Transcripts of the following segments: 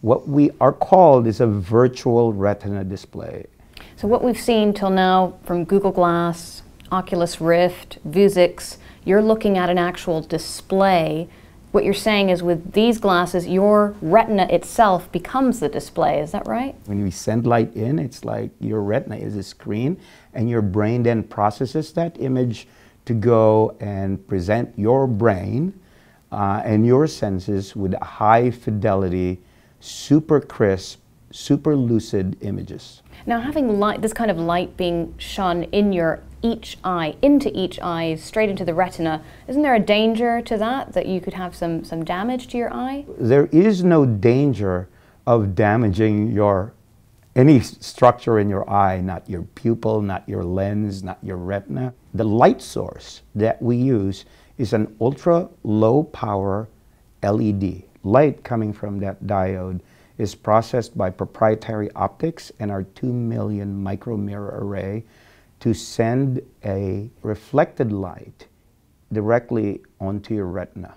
what we are called is a virtual retina display. So what we've seen till now from Google Glass, Oculus Rift, Vuzix, you're looking at an actual display. What you're saying is with these glasses, your retina itself becomes the display, is that right? When we send light in, it's like your retina is a screen, and your brain then processes that image to go and present your brain and your senses with high fidelity, super crisp, super lucid images. Now having light, this kind of light being shone in your each eye, into each eye, straight into the retina, isn't there a danger to that, that you could have some damage to your eye? There is no danger of damaging your any structure in your eye, not your pupil, not your lens, not your retina. The light source that we use is an ultra low power LED. Light coming from that diode is processed by proprietary optics and our 2 million micromirror array to send a reflected light directly onto your retina.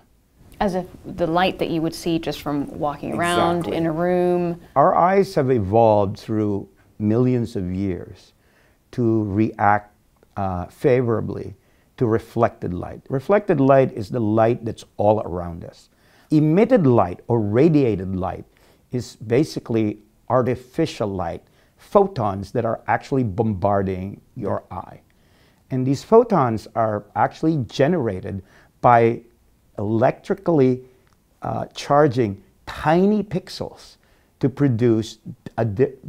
As if the light that you would see just from walking around in a room. Our eyes have evolved through millions of years to react favorably to reflected light. Reflected light is the light that's all around us. Emitted light or radiated light is basically artificial light, photons that are actually bombarding your eye. And these photons are actually generated by electrically charging tiny pixels to produce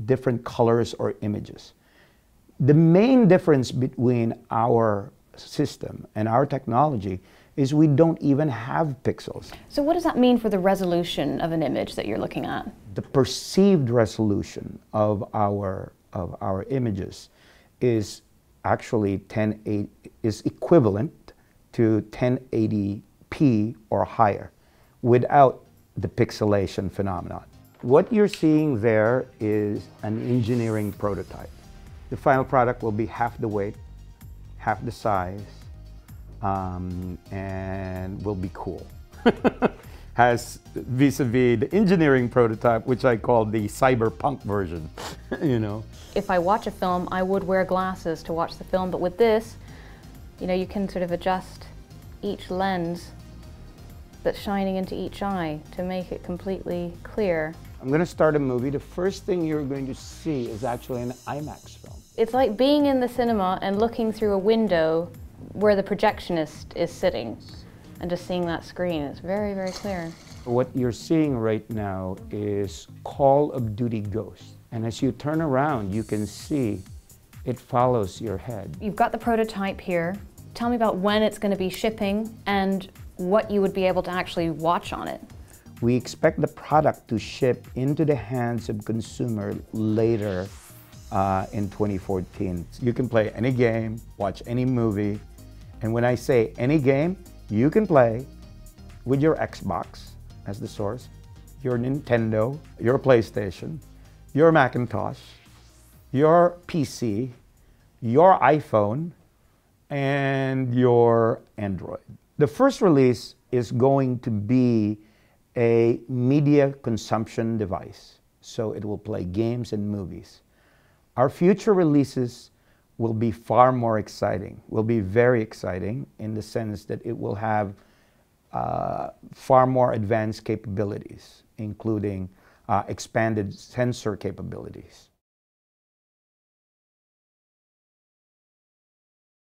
different colors or images. The main difference between our system and our technology is we don't even have pixels. So what does that mean for the resolution of an image that you're looking at? The perceived resolution of our images is actually equivalent to 1080p or higher without the pixelation phenomenon. What you're seeing there is an engineering prototype. The final product will be half the weight, half the size, and will be cool. Has vis-a-vis the engineering prototype, which I call the cyberpunk version, you know. If I watch a film, I would wear glasses to watch the film, but with this, you know, you can sort of adjust each lens that's shining into each eye to make it completely clear. I'm gonna start a movie. The first thing you're going to see is actually an IMAX film. It's like being in the cinema and looking through a window where the projectionist is sitting and just seeing that screen. It's very, very clear. What you're seeing right now is Call of Duty Ghost. And as you turn around, you can see it follows your head. You've got the prototype here. Tell me about when it's going to be shipping and what you would be able to actually watch on it. We expect the product to ship into the hands of consumers later in 2014. You can play any game, watch any movie. And when I say any game, you can play with your Xbox as the source, your Nintendo, your PlayStation, your Macintosh, your PC, your iPhone, and your Android. The first release is going to be a media consumption device, so it will play games and movies. Our future releases will be far more exciting, will be very exciting in the sense that it will have far more advanced capabilities, including expanded sensor capabilities.